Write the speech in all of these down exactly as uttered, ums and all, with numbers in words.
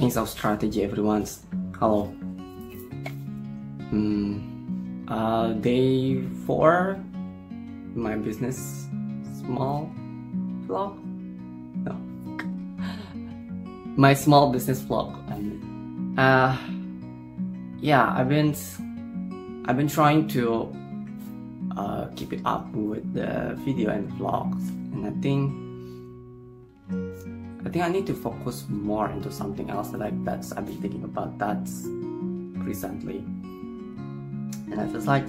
Change of strategy, everyone's. Hello. Mm, uh, day four. My business. Small vlog? No. My small business vlog. I mean. Uh, yeah, I've been, I've been trying to uh, keep it up with the video and vlogs, and I think. I think I need to focus more into something else. Like that's I've been thinking about that recently, and I feel like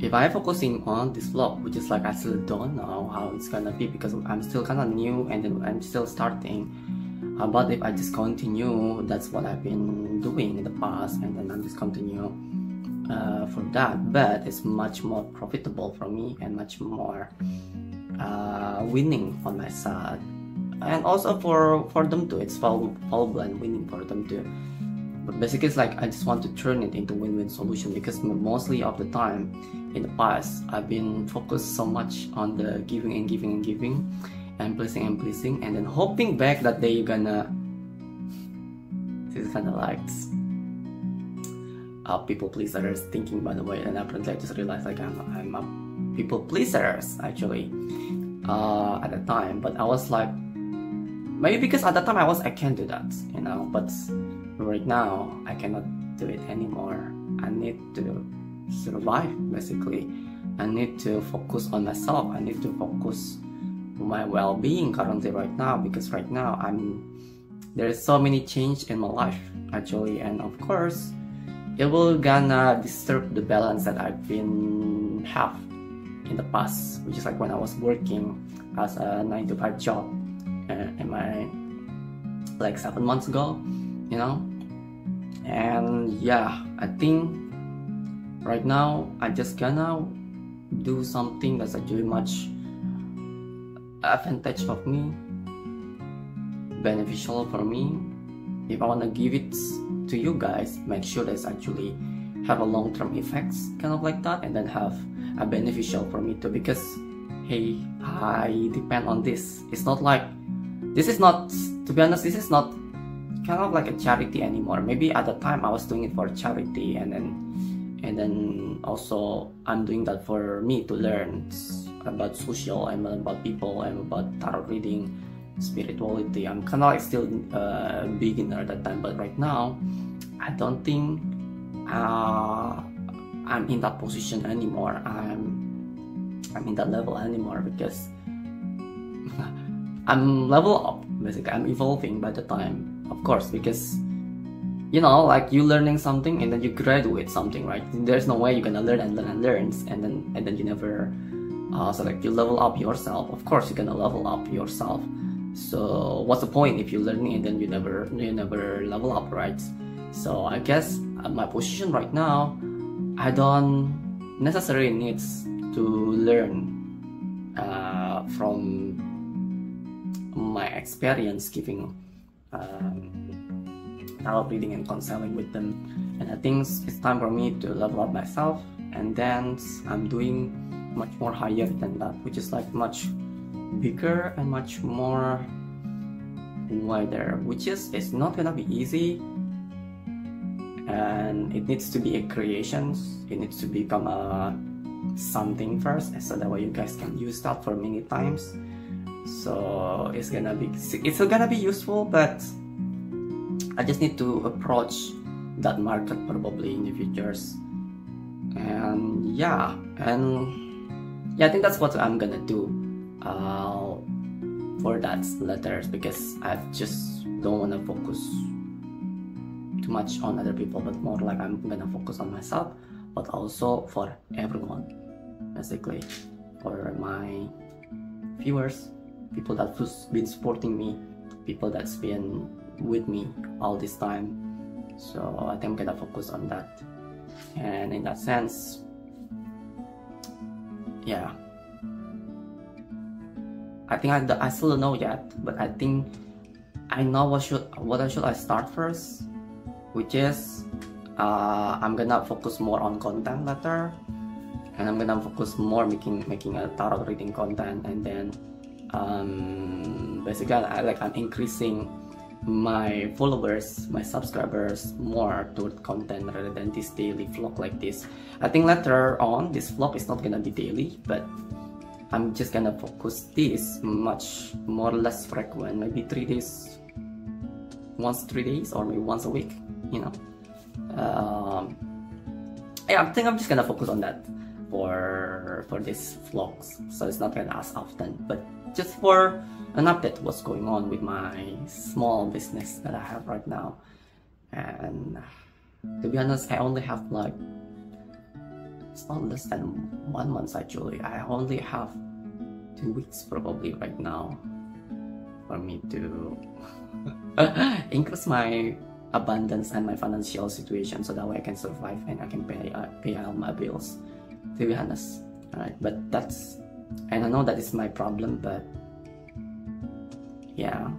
if I'm focusing on this vlog, which is like I still don't know how it's gonna be because I'm still kind of new and then I'm still starting. Uh, but if I just continue, that's what I've been doing in the past, and then I'm just continue uh, for that. But it's much more profitable for me and much more uh, winning on my side. And also for for them too, it's valuable and winning for them too. But basically, it's like I just want to turn it into win-win solution because mostly of the time in the past I've been focused so much on the giving and giving and giving and pleasing and pleasing and then hoping back that they gonna. This is kind of like uh, people pleasers thinking, by the way. And apparently, I just realized like I'm I'm a people pleasers actually uh, at the time. But I was like. Maybe because at that time I was, I can do that, you know, but right now I cannot do it anymore. I need to survive, basically. I need to focus on myself. I need to focus on my well-being currently right now, because right now I'm, there is so many change in my life, actually. And of course, it will gonna disturb the balance that I've been have in the past, which is like when I was working as a nine to five job. Uh, am I like seven months ago, you know? And yeah, I think right now I just gonna do something that's actually much advantage of me, beneficial for me. If I wanna give it to you guys, make sure that it's actually have a long-term effects, kind of like that, and then have a beneficial for me too. Because hey, I depend on this. It's not like. This is not, to be honest, this is not kind of like a charity anymore. Maybe at the time I was doing it for charity, and then and then also I'm doing that for me to learn about social and about people and about tarot reading, spirituality. I'm kind of like still a beginner at that time, but right now I don't think uh, I'm in that position anymore. I'm I'm in that level anymore because. I'm level up, basically. I'm evolving by the time, of course, because, you know, like you learning something and then you graduate something, right? There's no way you're gonna learn and learn and learn and then and then you never, uh, so like you level up yourself. Of course, you're gonna level up yourself. So what's the point if you're learning and then you never you never level up, right? So I guess my position right now, I don't necessarily need to learn uh, from. My experience giving um, tarot reading and counseling with them, and I think it's time for me to level up myself, and then I'm doing much more higher than that, which is like much bigger and much more wider, which is it's not gonna be easy, and it needs to be a creation. It needs to become a something first, so that way you guys can use that for many times. So it's gonna be it's gonna be useful, but I just need to approach that market probably in the futures. And yeah, and yeah, I think that's what I'm gonna do uh, for that letters, because I just don't wanna focus too much on other people, but more like I'm gonna focus on myself, but also for everyone, basically, for my viewers. People that's been supporting me, people that's been with me all this time. So I think I'm gonna focus on that. And in that sense, yeah. I think I, I still don't know yet, but I think I know what should what I should I start first, which is uh, I'm gonna focus more on content later, and I'm gonna focus more making making a tarot reading content, and then. Um, basically I, like I'm increasing my followers, my subscribers more toward content rather than this daily vlog like this. I think later on this vlog is not gonna be daily, but I'm just gonna focus this much more less frequent, maybe three days, once three days or maybe once a week, you know. Um, yeah, I think I'm just gonna focus on that for for these vlogs, so it's not gonna as often, but just for an update what's going on with my small business that I have right now. And to be honest, I only have like, it's not less than one month actually. I only have two weeks probably right now for me to increase my abundance and my financial situation, so that way I can survive and I can pay uh, pay out my bills, to be honest. All right, but that's, and I know that is my problem, but yeah,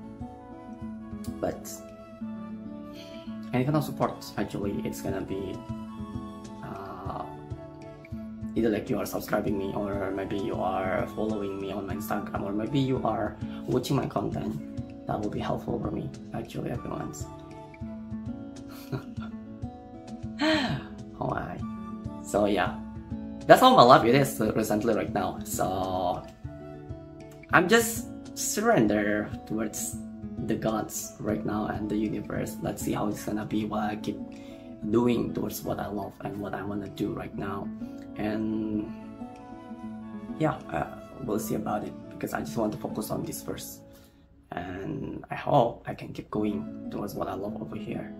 but any kind of support actually, it's gonna be either like you are subscribing me, or maybe you are following me on my Instagram, or maybe you are watching my content. That will be helpful for me actually, everyone. Alright, so yeah, that's how my life it is recently right now. So I'm just surrender towards the gods right now and the universe. Let's see how it's gonna be while I keep doing towards what I love and what I want to do right now. And yeah, uh, we'll see about it, because I just want to focus on this first, and I hope I can keep going towards what I love over here.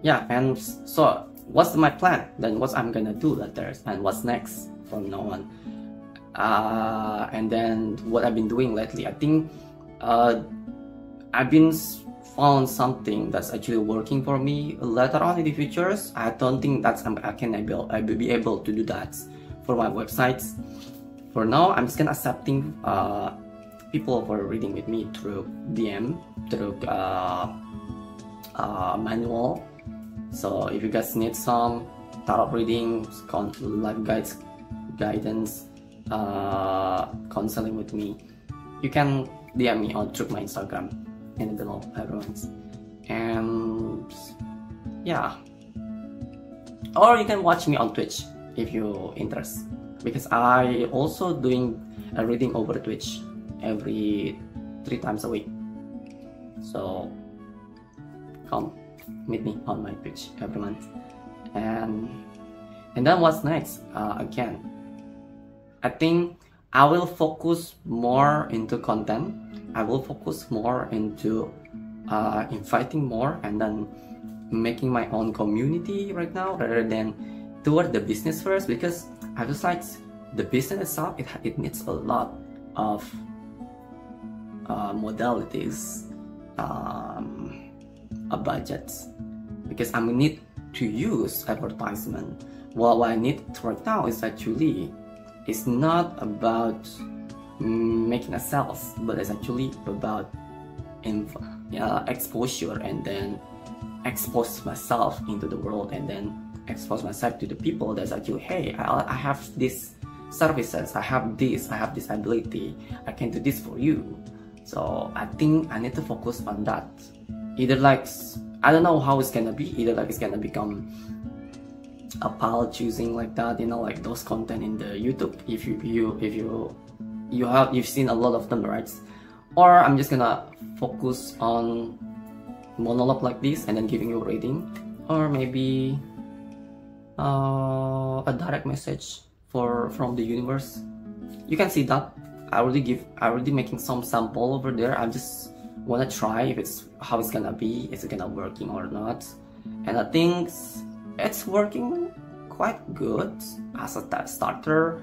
Yeah, and so what's my plan then, what I'm gonna do later and what's next from now on, uh, and then what I've been doing lately. I think uh, I've been found something that's actually working for me. Later on in the futures, I don't think that I can able, I will be able to do that for my websites. For now, I'm just gonna accepting uh, people for reading with me through D M, through uh, uh, manual. So if you guys need some tarot readings, life guides, guidance, uh, counseling with me, you can D M me on through my Instagram in the below, everyone. And yeah, or you can watch me on Twitch if you interest, because I also doing a reading over Twitch every three times a week. So come meet me on my Twitch every month. And and then what's next? Uh, again, I think I will focus more into content. I will focus more into uh, inviting more and then making my own community right now, rather than toward the business first, because I just like the business itself, it, it needs a lot of uh, modalities, um, a budget, because I need to use advertisement. Well, what I need right now is actually, it's not about making a sales, but it's actually about info, uh, exposure, and then expose myself into the world, and then expose myself to the people that's actually, hey, I, I have these services, I have this, I have this ability, I can do this for you. So I think I need to focus on that. Either like, I don't know how it's gonna be, either like it's gonna become a pile choosing like that, you know, like those content in the YouTube, if you, you if you you have you've seen a lot of them, right? Or I'm just gonna focus on monologue like this and then giving you a reading, or maybe uh, a direct message for from the universe. You can see that I already give I already making some sample over there. I just wanna try if it's how it's gonna be, is it gonna working or not. And I think it's working quite good as a starter.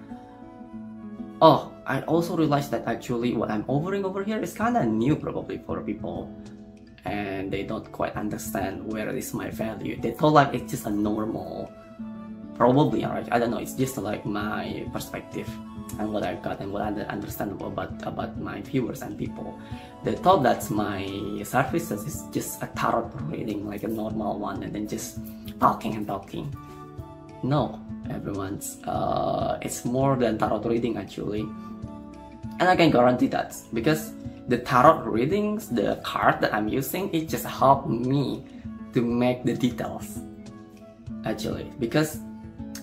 Oh, I also realized that actually what I'm offering over here is kind of new probably for people, and they don't quite understand where is my value. They thought like it's just a normal, probably, alright, I don't know, it's just like my perspective and what I've got and what I understand about, about my viewers and people. They thought that my services is just a tarot reading, like a normal one, and then just talking and talking. No, everyone's, uh, it's more than tarot reading actually. And I can guarantee that, because the tarot readings, the card that I'm using, it just helped me to make the details, actually, because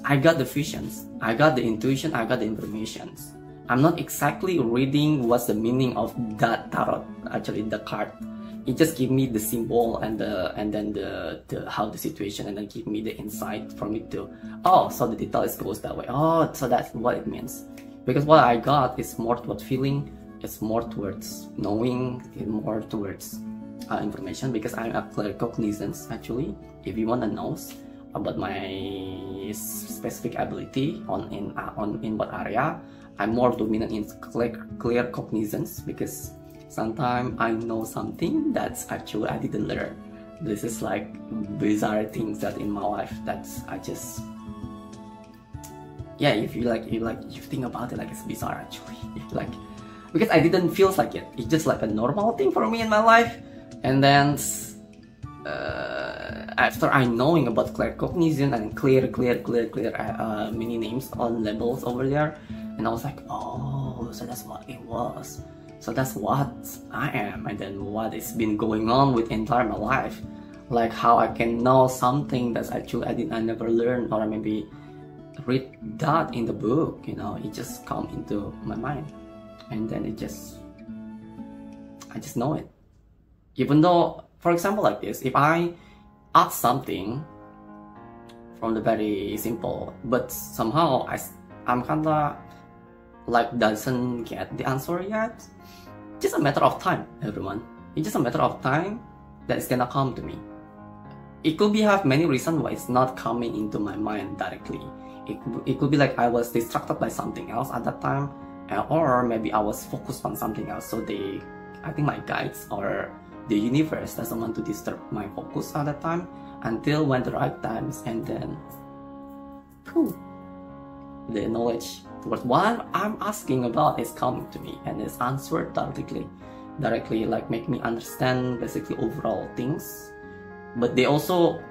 I got the visions, I got the intuition, I got the informations. I'm not exactly reading what's the meaning of that tarot, actually, the card. It just give me the symbol and the and then the, the how the situation, and then give me the insight for me to, oh, so the detail is goes that way. Oh, so that's what it means. Because what I got is more towards feeling, it's more towards knowing, it's more towards uh, information, because I'm a claircognizant, actually. If you want to know about my specific ability on in uh, on in what area, I'm more dominant in clear claircognizance, because sometimes I know something that's actually I didn't learn. This is like bizarre things that in my life that I just, yeah, if you like, you like, you think about it, like it's bizarre actually, like, because I didn't feel like it. It's just like a normal thing for me in my life. And then uh, after I knowing about claircognizance and clear, clear, clear, clear, uh, many names on labels over there, and I was like, oh, so that's what it was. So that's what I am, and then what has been going on with entire my life, like how I can know something that's actually I didn't I never learned, or maybe read that in the book. You know, it just come into my mind, and then it just I just know it. Even though, for example, like this, if I ask something from the very simple, but somehow I I'm kinda like doesn't get the answer yet. Just a matter of time, everyone. It's just a matter of time that it's gonna come to me. It could be have many reasons why it's not coming into my mind directly. It, it could be like I was distracted by something else at that time, or maybe I was focused on something else. So they, I think my guides or the universe doesn't want to disturb my focus at that time until when the right times, and then poof, the knowledge towards what I'm asking about is coming to me, and it's answered directly, directly like make me understand basically overall things. But they also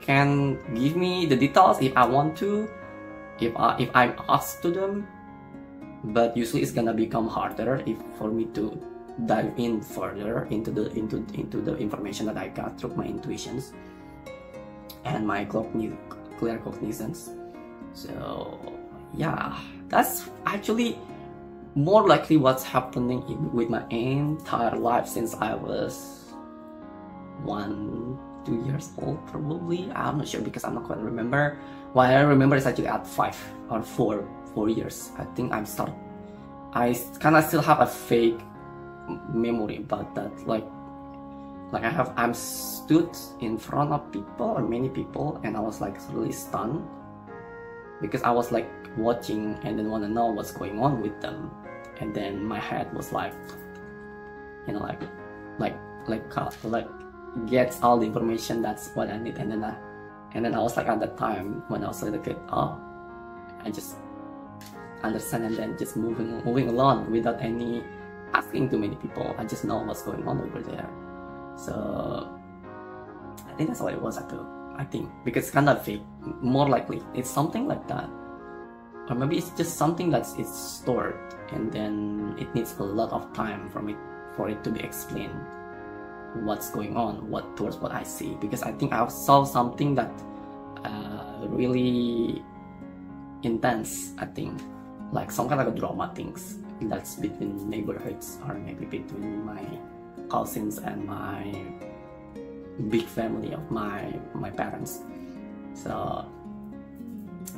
can give me the details if I want to, if I if I'm asked to them. But usually it's gonna become harder if for me to dive in further into the into into the information that I got through my intuitions and my claircognizance. So yeah, that's actually more likely what's happening in, with my entire life since I was one, two years old probably. I'm not sure because I'm not quite remember. What I remember is actually at five or four, four years. I think I'm start. I kind of still have a fake memory about that. Like, like I have, I'm stood in front of people or many people, and I was like really stunned, because I was like watching and then want to know what's going on with them, and then my head was like, you know, like, like, like, uh, like gets all the information that's what I need, and then I, and then I was like at that time when I was like a kid, oh, I just understand, and then just moving, moving along without any asking too many people. I just know what's going on over there. So I think that's what it was at the. I think because it's kind of fake, more likely it's something like that, or maybe it's just something that's it's stored, and then it needs a lot of time from it for it to be explained what's going on, what towards what I see. Because I think I saw something that uh, really intense. I think like some kind of a drama things that's between neighborhoods, or maybe between my cousins and my big family of my my parents. So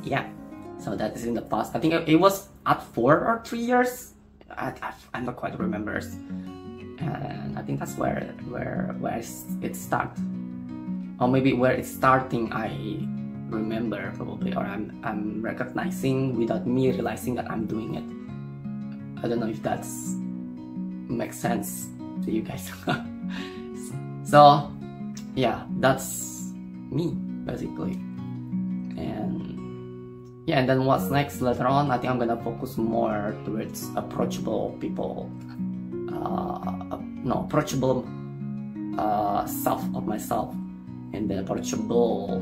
yeah, so that is in the past. I think it was at four or three years. I, I, I'm not quite remember, and I think that's where where where it started, or maybe where it's starting. I remember probably, or I'm I'm recognizing without me realizing that I'm doing it. I don't know if that's makes sense to you guys. So. Yeah, that's me basically. And yeah, and then what's next later on, I think I'm gonna focus more towards approachable people, uh, no approachable uh, self of myself, and then approachable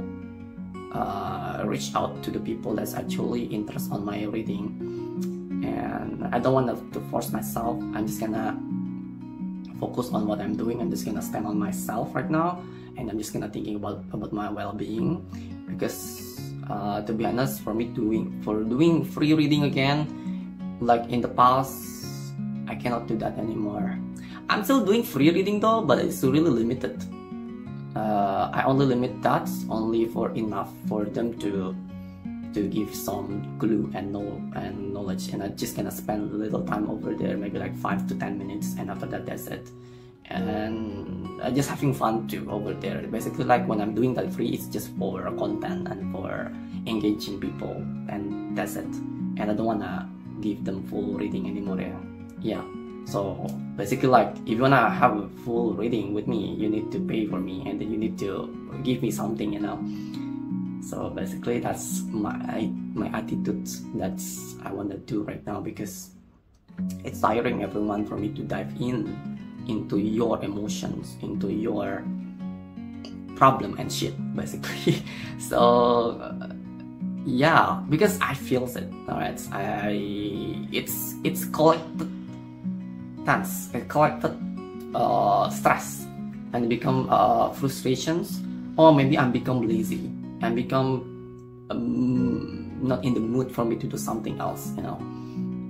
uh, reach out to the people that's actually interest on my reading. And I don't want to force myself. I'm just gonna focus on what I'm doing. I'm just gonna spend on myself right now, and I'm just gonna thinking about about my well-being, because uh, to be honest, for me doing for doing free reading again, like in the past, I cannot do that anymore. I'm still doing free reading though, but it's really limited. Uh, I only limit that only for enough for them to to give some clue and know and knowledge, and I just gonna spend a little time over there, maybe like five to ten minutes, and after that that's it. And I'm just having fun too over there. Basically, like when I'm doing that free, it's just for content and for engaging people, and that's it. And I don't wanna give them full reading anymore. Yeah. Yeah. So basically, like if you wanna have a full reading with me, you need to pay for me, and then you need to give me something, you know. So basically, that's my my attitude that I want to do right now, because it's tiring everyone for me to dive in into your emotions, into your problem and shit, basically. So uh, yeah, because I feel it. Alright, I it's it's collected tense, it collected uh, stress, and become uh, frustrations, or maybe I'm become lazy. And become um, not in the mood for me to do something else, you know.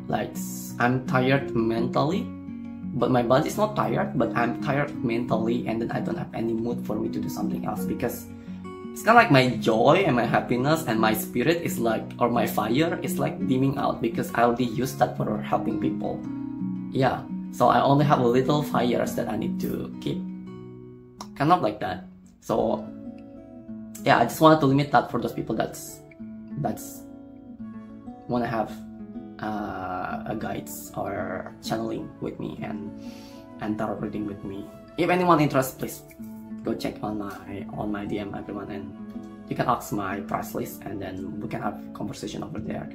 Like I'm tired mentally, but my body is not tired, but I'm tired mentally, and then I don't have any mood for me to do something else, because it's kind of like my joy and my happiness and my spirit is like, or my fire is like dimming out, because I already used that for helping people. Yeah, so I only have a little fires that I need to keep, kind of like that. So yeah, I just wanted to limit that for those people that's that's wanna have uh, a guides or channeling with me and and tarot reading with me. If anyone interested, please go check on my on my D M, everyone, and you can ask my price list, and then we can have conversation over there.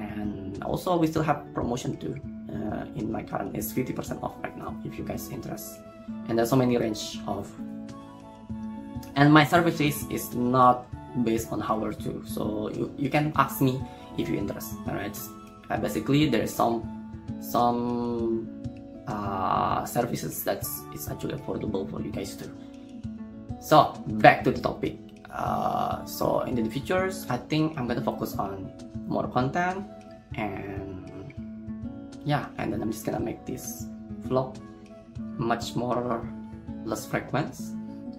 And also we still have promotion too uh, in my current. It's fifty percent off right now if you guys interest. And there's so many range of. And my services is not based on hour too, so you, you can ask me if you're interested. Alright, uh, basically there's some some uh, services that's it's actually affordable for you guys too. So back to the topic. Uh, so in the features, I think I'm gonna focus on more content, and yeah, and then I'm just gonna make this vlog much more less frequent.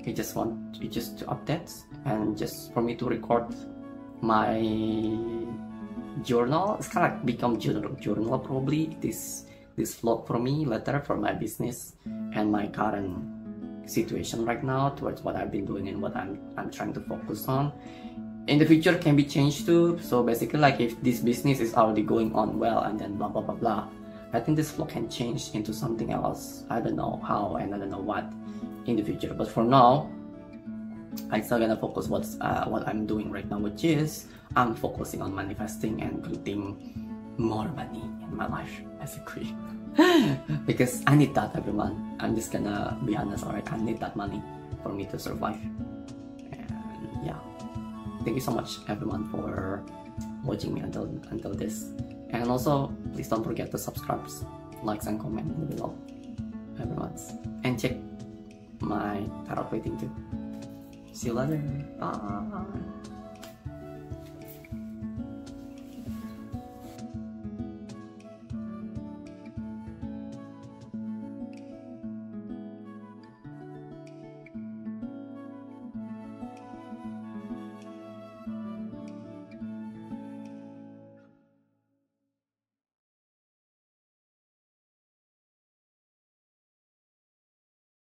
I just want you just to update, and just for me to record my journal. It's kind of like become journal, journal probably this this vlog for me later, for my business and my current situation right now towards what I've been doing and what I'm I'm trying to focus on. In the future can be changed too. So basically, like if this business is already going on well, and then blah blah blah blah, I think this vlog can change into something else. I don't know how and I don't know what in the future, but for now I'm still gonna focus what's uh, what I'm doing right now, which is I'm focusing on manifesting and creating more money in my life, basically. Because I need that, everyone. I'm just gonna be honest, alright? I need that money for me to survive. And yeah, thank you so much everyone for watching me until until this, and also please don't forget to subscribe, likes, and comment in the below, everyone, and check my tarot reading too. See you later. Bye.